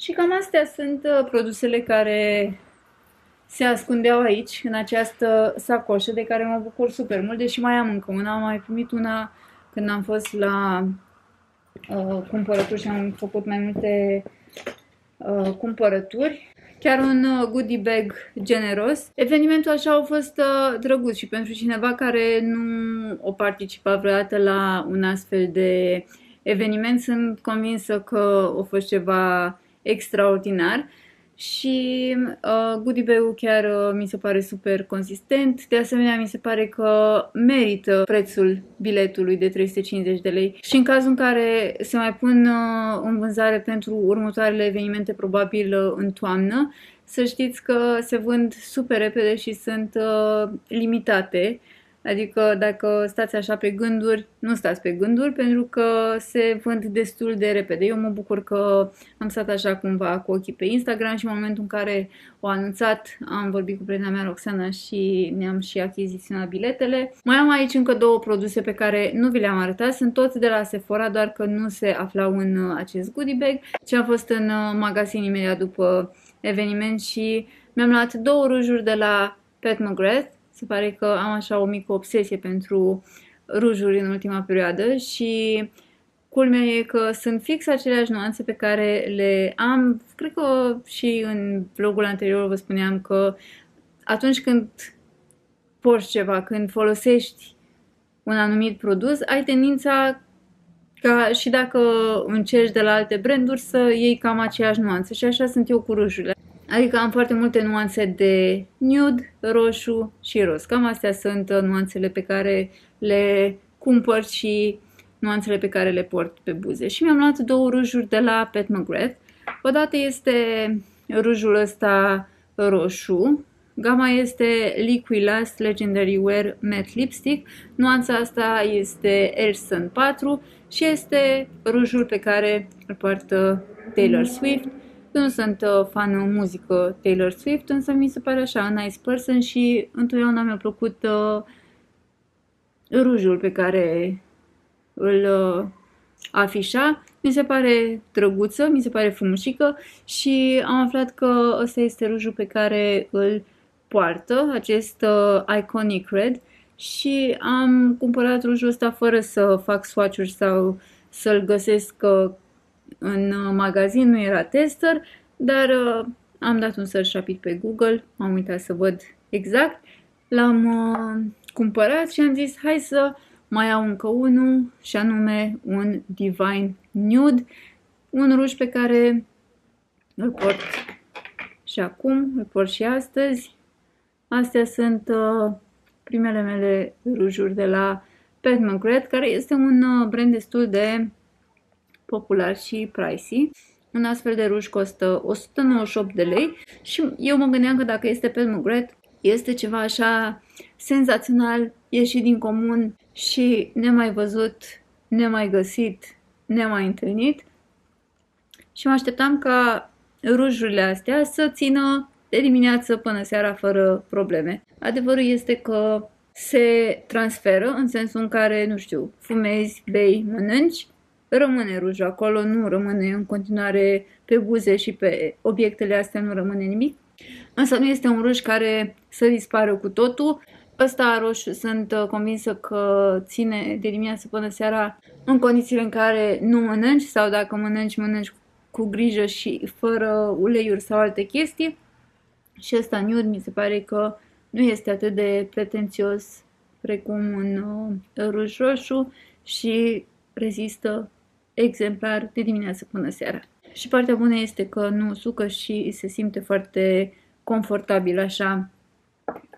Și cam astea sunt produsele care se ascundeau aici, în această sacoșă, de care mă bucur super mult, deși mai am încă una, am mai primit una când am fost la... Uh, cumpărături și am făcut mai multe uh, cumpărături. Chiar un uh, goodie bag generos. Evenimentul așa a fost uh, drăguț și pentru cineva care nu o participa vreodată la un astfel de eveniment, sunt convinsă că a fost ceva extraordinar. Și uh, goodie bag-ul chiar uh, mi se pare super consistent. De asemenea, mi se pare că merită prețul biletului de trei sute cincizeci de lei. Și în cazul în care se mai pun uh, în vânzare pentru următoarele evenimente, probabil uh, în toamnă, să știți că se vând super repede și sunt uh, limitate. Adică dacă stați așa pe gânduri, nu stați pe gânduri, pentru că se vând destul de repede. Eu mă bucur că am stat așa cumva cu ochii pe Instagram și în momentul în care o anunțat, am vorbit cu prietena mea, Roxana, și ne-am și achiziționat biletele. Mai am aici încă două produse pe care nu vi le-am arătat. Sunt toți de la Sephora, doar că nu se aflau în acest goodie bag, ci am fost în magazin imediat după eveniment și mi-am luat două rujuri de la Pat McGrath. Se pare că am așa o mică obsesie pentru rujuri în ultima perioadă și culmea e că sunt fix aceleași nuanțe pe care le am. Cred că și în vlogul anterior vă spuneam că atunci când porți ceva, când folosești un anumit produs, ai tendința ca și dacă încerci de la alte branduri să iei cam aceeași nuanță și așa sunt eu cu rujurile. Adică am foarte multe nuanțe de nude, roșu și roz. Cam astea sunt nuanțele pe care le cumpăr și nuanțele pe care le port pe buze. Și mi-am luat două rujuri de la Pat McGrath. Odată este rujul ăsta roșu. Gama este Liquid Last Legendary Wear Matte Lipstick. Nuanța asta este Elson patru și este rujul pe care îl poartă Taylor Swift. Nu sunt fană în muzică Taylor Swift, însă mi se pare așa, nice person și întotdeauna mi-a plăcut uh, rujul pe care îl uh, afișa. Mi se pare drăguță, mi se pare frumușică și am aflat că ăsta este rujul pe care îl poartă, acest uh, Iconic Red, și am cumpărat rujul ăsta fără să fac swatch-uri sau să-l găsesc uh, în magazin, nu era tester, dar uh, am dat un search rapid pe Google, m-am uitat să văd exact, l-am uh, cumpărat și am zis hai să mai iau încă unul și anume un Divine Nude, un ruj pe care îl port și acum, îl port și astăzi. Astea sunt uh, primele mele rujuri de la Pat McGrath, care este un uh, brand destul de popular și pricey. Un astfel de ruj costă o sută nouăzeci și opt de lei și eu mă gândeam că dacă este Pat McGrath, este ceva așa senzațional, ieșit din comun și nemai văzut, nemai găsit, nemai întâlnit. Și mă așteptam ca rujurile astea să țină de dimineață până seara fără probleme. Adevărul este că se transferă în sensul în care, nu știu, fumezi, bei, mănânci, rămâne rujul acolo, nu rămâne în continuare pe buze și pe obiectele astea, nu rămâne nimic. Însă nu este un ruj care să dispară cu totul. Ăsta roșu sunt convinsă că ține de dimineață până seara în condițiile în care nu mănânci sau dacă mănânci, mănânci cu grijă și fără uleiuri sau alte chestii. Și ăsta nude mi se pare că nu este atât de pretențios precum un uh, ruj roșu și rezistă exemplar de dimineață până seara. Și partea bună este că nu sucă și se simte foarte confortabil așa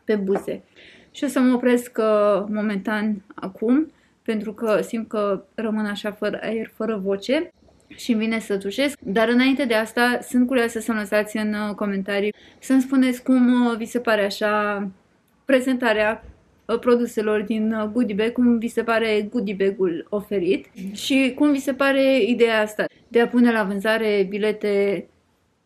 pe buze. Și o să mă opresc uh, momentan acum, pentru că simt că rămân așa fără aer, fără voce și îmi vine să tușesc. Dar înainte de asta, sunt curioasă să-mi lăsați în uh, comentarii, să-mi spuneți cum uh, vi se pare așa prezentarea uh, produselor din uh, goodie bag, cum vi se pare goodie bag-ul oferit și cum vi se pare ideea asta de a pune la vânzare bilete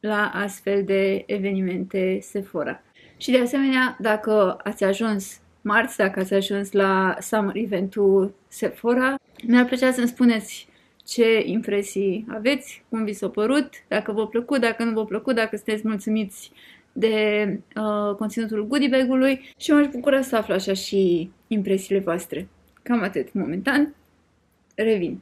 la astfel de evenimente Sephora. Și de asemenea, dacă ați ajuns marți, dacă ați ajuns la Summer Event-ul Sephora, mi-ar plăcea să-mi spuneți ce impresii aveți, cum vi s-a părut, dacă v-a plăcut, dacă nu v-a plăcut, dacă sunteți mulțumiți de uh, conținutul goodie bag-ului și m-aș bucura să aflu așa și impresiile voastre. Cam atât momentan. Revin.